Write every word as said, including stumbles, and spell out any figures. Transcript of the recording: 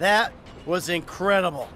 That was incredible.